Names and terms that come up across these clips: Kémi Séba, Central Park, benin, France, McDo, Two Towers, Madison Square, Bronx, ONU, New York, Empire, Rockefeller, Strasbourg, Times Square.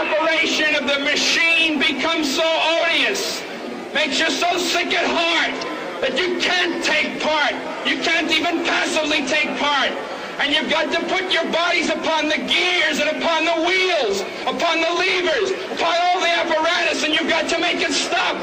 operation of the machine becomes so odious, makes you so sick at heart that you can't take part, you can't even passively take part. And you've got to put your bodies upon the gears and upon the wheels, upon the levers, upon all the apparatus, and you've got to make it stop.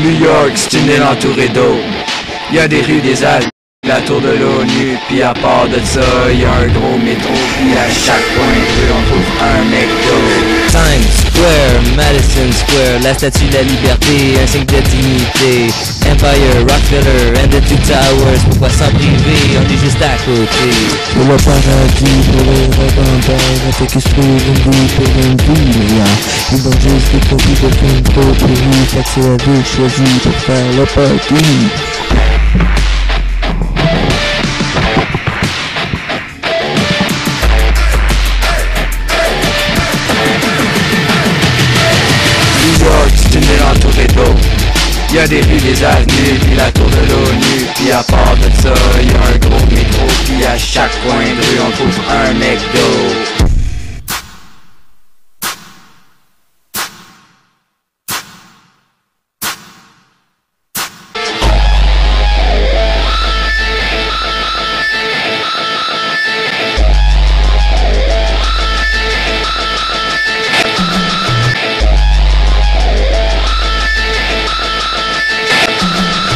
New York, c'est une île entourée d'eau. Y'a des rues, des algues, la tour de l'ONU. Puis à part de ça, y'a un gros métro. Puis à chaque coin de rue, on trouve un McDo. Times Square, Madison Square, la statue de la liberté, un signe de dignité. Empire, Rockefeller, and the two towers. Pourquoi s'en priver, on est juste à côté. Pour le paradis, pour les repentants, on fait que se trouve une vie pour une vie. Ils vont juste des produits de film trop pourris. Fait que c'est la vie choisie pour faire le party. Y'a des rues, des avenues, puis la tour de l'ONU. Puis à part de ça, y'a un gros métro. Puis à chaque coin de rue, on trouve un McDo.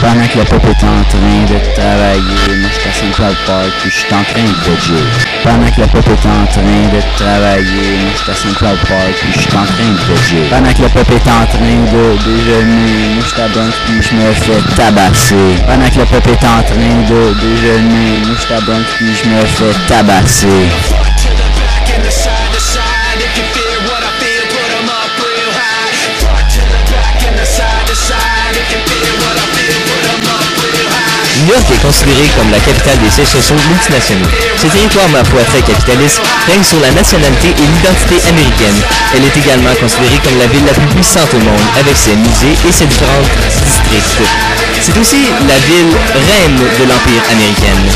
Pendant que le pop est en train de travailler, moi je suis à Central Park puis je suis en train de bouger. Pendant que le pop est en train de travailler, moi je suis à Central Park puis je suis en train de bouger. Pendant que le pop est en train de déjeuner, moi je suis à Bronx puis je me fais tabasser. Pendant que le pop est en train de déjeuner, moi je suis à Bronx puis je me fais tabasser. New York est considérée comme la capitale des sièges sociaux multinationaux. Ce territoire, ma foi très capitaliste, règne sur la nationalité et l'identité américaine. Elle est également considérée comme la ville la plus puissante au monde, avec ses musées et ses différents districts. C'est aussi la ville reine de l'Empire américain.